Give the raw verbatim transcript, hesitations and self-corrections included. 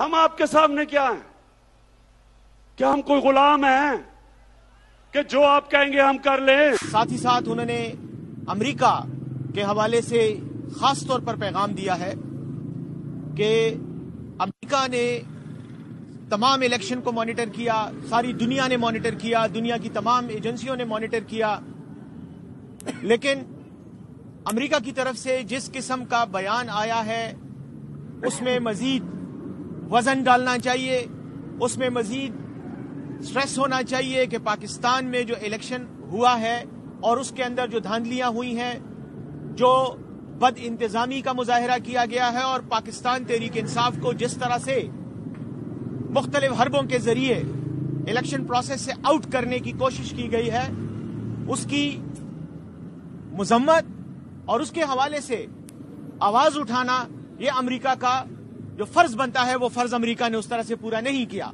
हम आपके सामने क्या हैं? क्या हम कोई गुलाम हैं कि जो आप कहेंगे हम कर लें? साथ ही साथ उन्होंने अमेरिका के हवाले से खास तौर पर पैगाम दिया है कि अमेरिका ने तमाम इलेक्शन को मॉनिटर किया, सारी दुनिया ने मॉनिटर किया, दुनिया की तमाम एजेंसियों ने मॉनिटर किया, लेकिन अमेरिका की तरफ से जिस किस्म का बयान आया है उसमें मजीद वजन डालना चाहिए, उसमें मजीद स्ट्रेस होना चाहिए कि पाकिस्तान में जो इलेक्शन हुआ है और उसके अंदर जो धांधलियां हुई हैं, जो बद इंतजामी का मुजाहरा किया गया है और पाकिस्तान तहरीक इंसाफ को जिस तरह से मुख्तलिफ हरबों के जरिए इलेक्शन प्रोसेस से आउट करने की कोशिश की गई है, उसकी मुजम्मत और उसके हवाले से आवाज उठाना यह अमरीका का जो फर्ज बनता है वो फर्ज अमरीका ने उस तरह से पूरा नहीं किया।